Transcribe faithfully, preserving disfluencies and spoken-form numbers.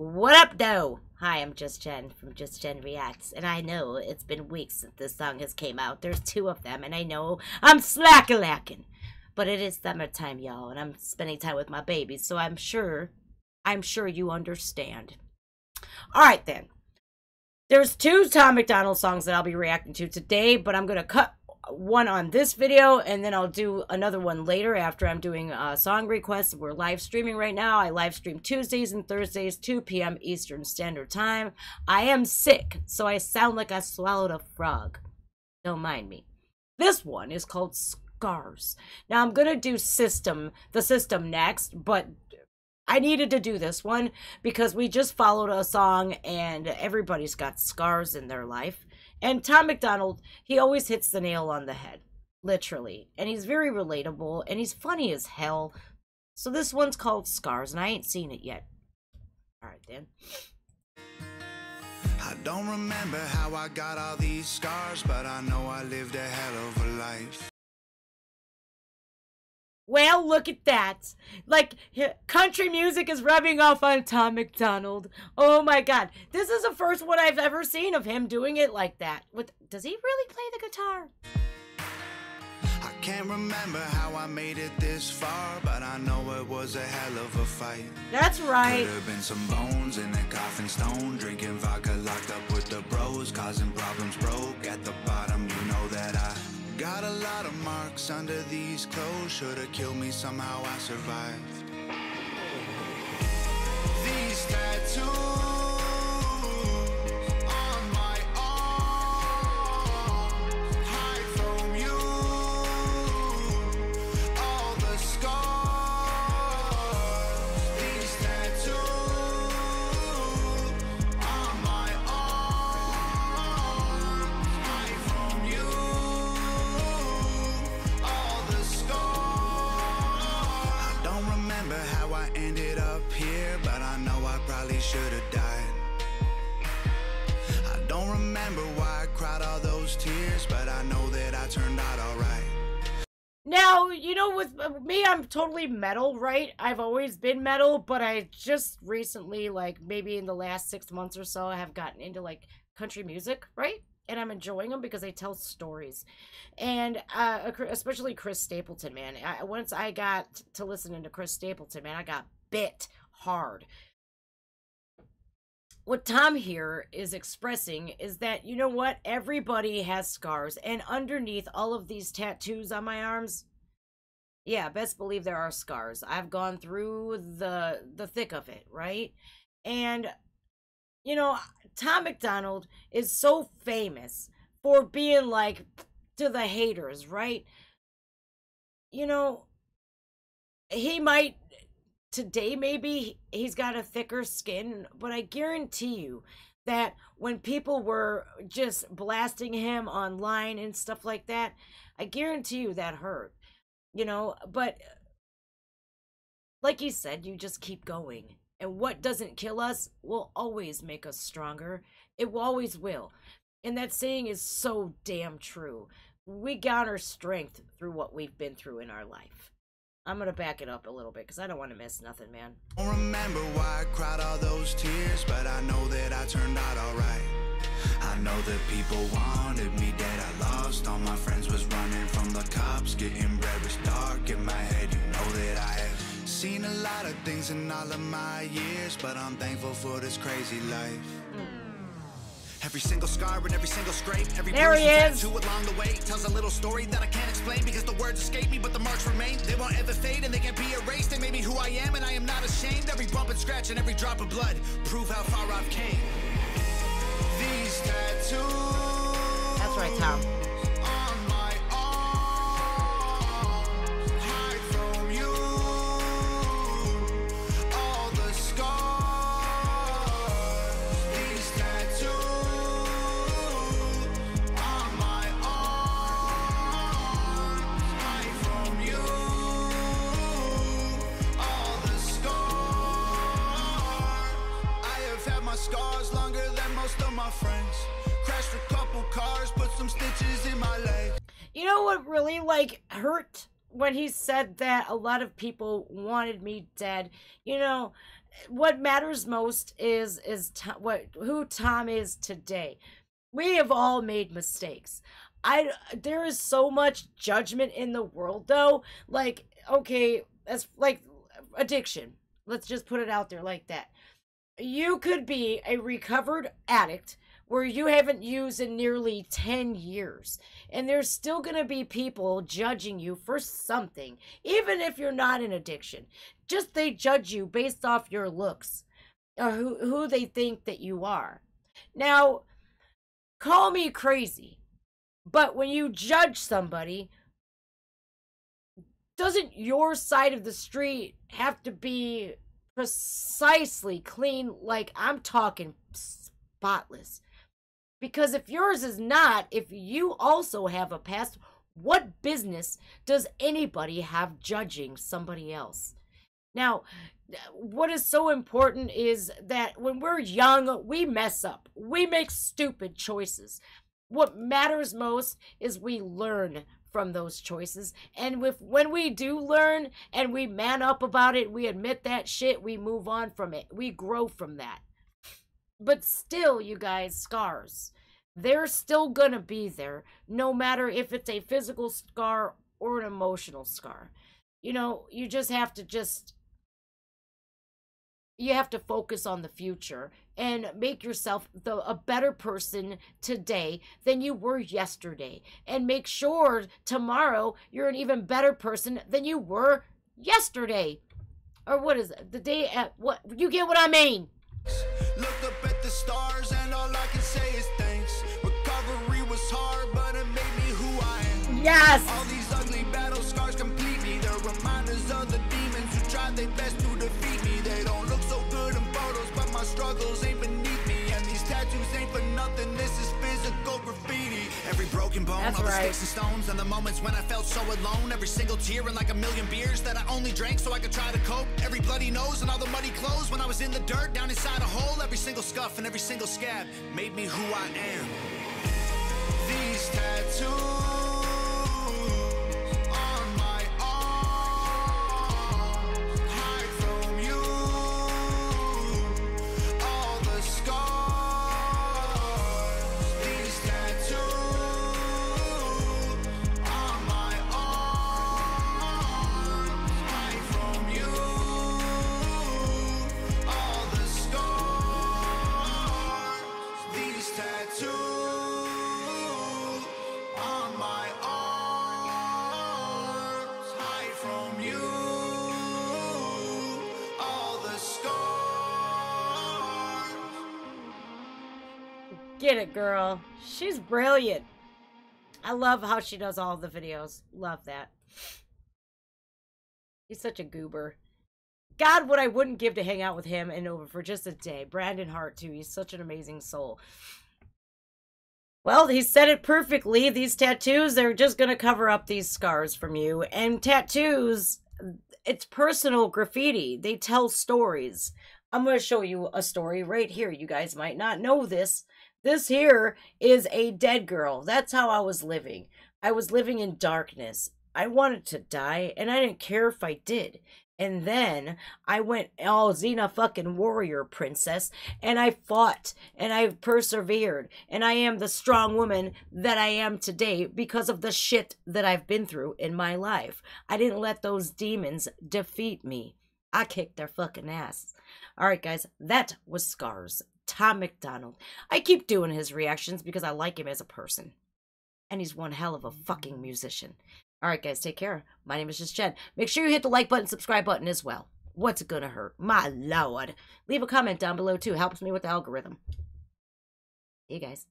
What up, though? Hi, I'm Just Jen from Just Jen Reacts, and I know it's been weeks since this song has came out. There's two of them, and I know I'm slack-a-lacking. But it is summertime, y'all, and I'm spending time with my babies, so I'm sure, I'm sure you understand. All right, then. There's two Tom MacDonald songs that I'll be reacting to today, but I'm going to cut one on this video, and then I'll do another one later after I'm doing uh, song requests. We're live streaming right now. I live stream Tuesdays and Thursdays, two p m Eastern Standard Time. I am sick, so I sound like I swallowed a frog. Don't mind me. This one is called Scars. Now, I'm going to do System, the System next, but I needed to do this one because we just followed a song and everybody's got scars in their life. And Tom MacDonald, he always hits the nail on the head, literally. And he's very relatable and he's funny as hell. So this one's called Scars and I ain't seen it yet. All right, then. I don't remember how I got all these scars, but I know I lived a hell of a life. Well, look at that. Like, country music is rubbing off on Tom MacDonald. Oh, my God. This is the first one I've ever seen of him doing it like that. What, does he really play the guitar? I can't remember how I made it this far, but I know it was a hell of a fight. That's right. Could have been some bones in a coffin stone, drinking vodka locked up with the bros, causing problems broke at the bottom. You know that I... got a lot of marks under these clothes. Shoulda killed me, somehow I survived. These tattoos on my arm hide from you all the scars. These tattoos on my arm hide from you. How I ended up here, but I know I probably should have died. I don't remember why I cried all those tears, but I know that I turned out all right. Now, you know, with me, I'm totally metal, right? I've always been metal, but I just recently, like maybe in the last six months or so, I have gotten into like country music, right? And I'm enjoying them because they tell stories. And uh, especially Chris Stapleton, man. I, once I got to listening to Chris Stapleton, man, I got bit hard. What Tom here is expressing is that, you know what? Everybody has scars. And underneath all of these tattoos on my arms, yeah, best believe there are scars. I've gone through the, the thick of it, right? And... you know, Tom MacDonald is so famous for being like to the haters, right? You know, he might today, maybe he's got a thicker skin, but I guarantee you that when people were just blasting him online and stuff like that, I guarantee you that hurt, you know, but like you said, you just keep going. And what doesn't kill us will always make us stronger. It always will. And that saying is so damn true. We got our strength through what we've been through in our life. I'm going to back it up a little bit because I don't want to miss nothing, man. I don't remember why I cried all those tears, but I know that I turned out all right. I know that people wanted me dead. I lost all my friends, was running from the cops, getting red, was dark in my head. You know that I have seen a lot of things in all of my years, but I'm thankful for this crazy life. Mm. Every single scar and every single scrape, every there he is. Along the way tells a little story that I can't explain because the words escape me, but the marks remain. They won't ever fade and they can't be erased. They made me who I am and I am not ashamed. Every bump and scratch and every drop of blood prove how far I've came. These tattoos. That's right, Tom. You know what really like hurt when he said that a lot of people wanted me dead? You know, what matters most is is to, what who Tom is today. We have all made mistakes. I there is so much judgment in the world, though. Like, okay, that's like addiction. Let's just put it out there like that. You could be a recovered addict where you haven't used in nearly ten years, and there's still going to be people judging you for something, even if you're not in addiction. Just they judge you based off your looks or who, who they think that you are. Now, call me crazy, but when you judge somebody, doesn't your side of the street have to be precisely clean? Like, I'm talking spotless. Because if yours is not, if you also have a past, what business does anybody have judging somebody else? Now, what is so important is that when we're young, we mess up. We make stupid choices. What matters most is we learn from those choices, and with when we do learn and we man up about it, we admit that shit, we move on from it, we grow from that. But still, you guys, scars, they're still gonna be there, no matter if it's a physical scar or an emotional scar. You know, you just have to just you have to focus on the future and make yourself the, a better person today than you were yesterday. And make sure tomorrow you're an even better person than you were yesterday. Or what is it? The day at what? You get what I mean? Look up at the stars and all I can say is thanks. Recovery was hard, but it made me who I am. Yes! All these ugly battle scars complete me. They're reminders of the demons who tried their best to defeat me. They don't look so good in photos, but my struggles ain't beneath me. And these tattoos ain't for nothing. This is physical graffiti. Every broken bone, that's all right. The sticks and stones, and the moments when I felt so alone. Every single tear and like a million beers that I only drank so I could try to cope. Every bloody nose and all the muddy clothes when I was in the dirt down inside a hole. Every single scuff and every single scab made me who I am. These tattoos get it, girl. She's brilliant. I love how she does all the videos. Love that. He's such a goober. God, what I wouldn't give to hang out with him and over for just a day. Brandon Hart, too. He's such an amazing soul. Well, he said it perfectly. These tattoos, they're just going to cover up these scars from you. And tattoos, it's personal graffiti. They tell stories. I'm going to show you a story right here. You guys might not know this. This here is a dead girl. That's how I was living. I was living in darkness. I wanted to die, and I didn't care if I did. And then I went all Xena fucking warrior princess, and I fought, and I persevered, and I am the strong woman that I am today because of the shit that I've been through in my life. I didn't let those demons defeat me. I kicked their fucking ass. All right, guys, that was Scars. Tom MacDonald. I keep doing his reactions because I like him as a person. And he's one hell of a fucking musician. Alright guys, take care. My name is Just Jen. Make sure you hit the like button, subscribe button as well. What's it gonna hurt? My lord. Leave a comment down below too. Helps me with the algorithm. See you guys.